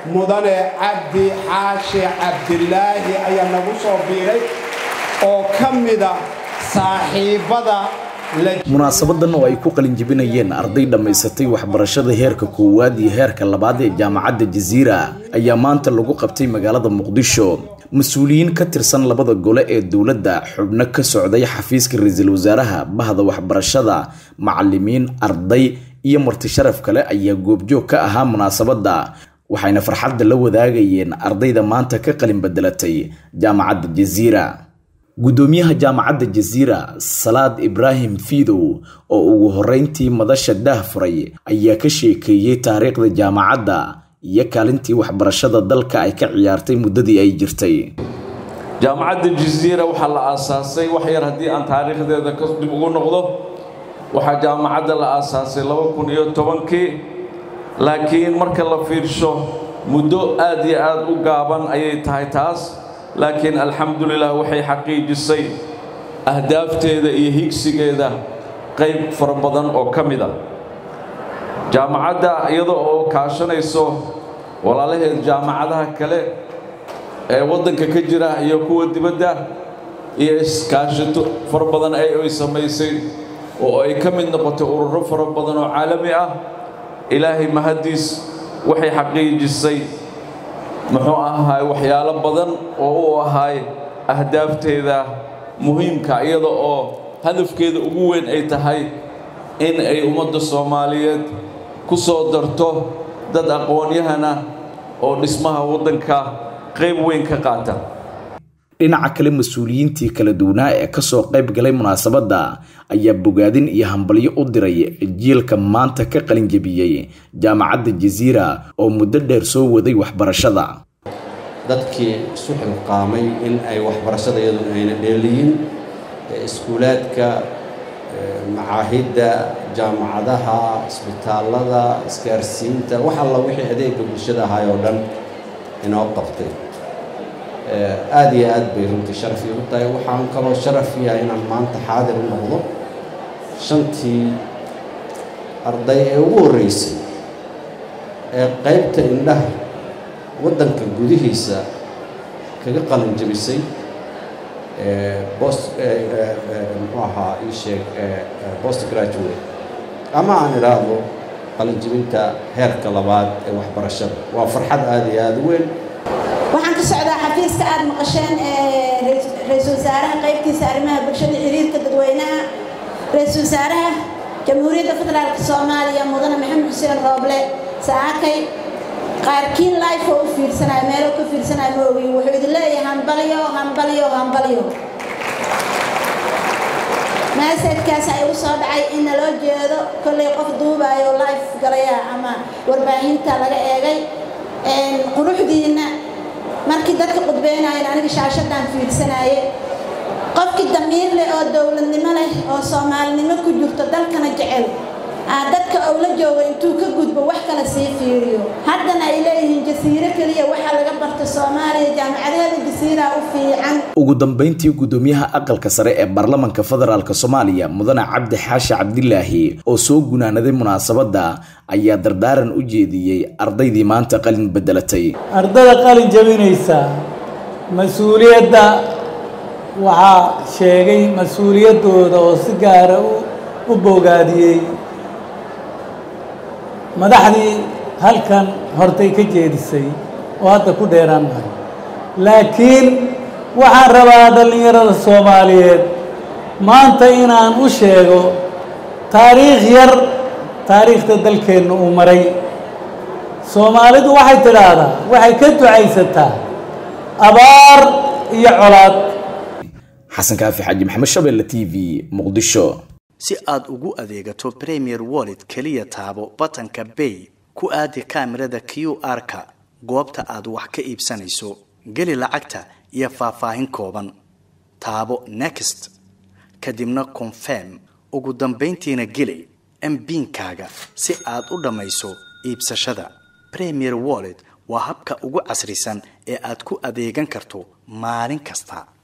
مدن عبد حاشي عبد الله أي نبوسه بيري أو كم دا صاحبها مناسبة نوعي كوكل جبنا ين أرضي دم يستي وحبرشة هيرك كوادي هيرك اللبادي جامعة الجزيرة أيامان تلقو قبتي مقالة مقدشو مسؤولين كترسان لبادة قولة الدولة دا حبنك سعودية حفيزك الرزيل وزارها بهذا وحبرشة معلمين أرضي إيا مرتشرف كلا أيا قوبجو كأها مناسبة دا وحين فرحد لو ذاقيين أرضي دا مانتا كقلم بدلتي جامعة الجزيرة gudoomiyaha jaamacadda Jazeera Salaad Ibrahim Fiido oo ugu horeyntii madasha dah furay ayaa ka sheekayay taariikhda jaamacadda iyo kaalintii waxbarashada dalka ay ka ciyaartay muddadii ay jirtay jaamacadda Jazeera waxa la aasaasay wax yar hadii aan taariikhdeeda ka dib ugu noqdo waxa jaamacadda la aasaasay 2010 laakiin marka la fiirsho muddo aad iyo aad u gaaban ayay tahay taas لكن الحمد لله وحي حقيقي السيد أهداف تيدا يهيكسي كيدا قيب فربضان أو كمدا جامعة دا يضع أو كاشن يسو ولا له الجامعة دا كله وضن ككجرة يكو الدبدا يسكاشتو فربضان أي يسمى يسيد وأي كمدا بتقرر فربضان عالمي إلهي مهديس وحي حقيقي السيد محوها هاي وحيالا بدن وهو هاي أهداف تيدا مهم كأيضا أو هدف كيد أقوين أي تهاي إن أي أمد الصوماليات كسر درته ضد أقوانيهنا أو اسمها وضن كقيب وين كقاتا إن كلام مسؤولين تي كلا دونا كسر قيب قليل مناسبة دا أي بوجادين يهمبلي أدري جيل كمان تكقلن جبيي جامعة الجزيرة أو مددر سو ذي وحبرشة دا. ذاتكي سوح القامي إن أي وحبرشة دا يدون ليلين إسكولات ك معاهد جامعة دها إسبيتال دا إسكارسين تا وحلا وحي هديك بالشدة هاي ودن إن وقفتي. آدي أدبي رنتي شرفي رنتي وحان كلو شرفي إن المانت حاضر الموضوع شنتي أرضي ورئيسي قيبت إنه ودن كجوديهيسا كقلم جبسي بوست معها إيشي بوست جراتوي أما عن رادو قلم جبنتا هير كلابات وحبر الشر وفرحة آدي أدوين وحن كسعدا حفيز كأد مقشان رئيس وزراء قيبتي سارمها بكشان حرير كددوينها رئيس وزراء جمهورية الفدرالية الصومالية مدن محمد حسين الروبلي ساعكي قاركين لايف وفير سنة مالك وفير سنة موي وحيد الله هنبليو ما سيدكاس أي وصابعي إن لو جيدو كل يقف دوبا يو لايف قريا أما ورباهين تالغا إيغي قروح دينا markii dadka qudbeynayeen aniga shaashadaan fiirsanaaye qofkii damiir leh oo dawladnimo leh oo Soomaalnimo ku jirto dalkana jecel aan dadka oo la joogo intuu ka gudbo wax kala sii fiiriyo haddana ay leeyihiin jasiiro kaliya waxa laga barto Soomaaliya jaamacadaha jasiira u fiican ugu dambeyntii gudoomiyaha aqalka sare ee baarlamaanka federaalka Soomaaliya mudane Cabdi Xaashi Cabdilaahi oo soo gunaanaday munaasabada ayaa dardaaran u jeediyay ardaydii maanta qalin bedelatay ardada qalin jabinaysa mas'uuliyadda waxa sheegay mas'uuliyadooda oo si gaar ah u bogaadiyay madaxdii halkan hortay ka jeedisay oo hadda ku dheeraan tahay laakiin waxaan rabaa dhalinyarada Soomaaliyeed maanta inaan u sheego taariikh yar taariikhda dalkeena uu maray Soomaalidu waxay tiraahdaa waxay ka ducaysataa abaar iyo colaad Xasan Kaafi Xaaji Maxamed Shabelle TV Muqdisho si aad ugu adeegato Premier Wallet kaliya taabo button-ka Pay ku aadi kaamirada QR-ka goobta aad wax ka iibsanayso gali lacagta iyo faahfaahin kooban taabo Next kadibna Confirm ugu dambeyntiina gali PIN-kaaga si aad u dhamayso iibsashada Premier Wallet waa habka ugu casrisan ee aad ku adeegan karto maalin kasta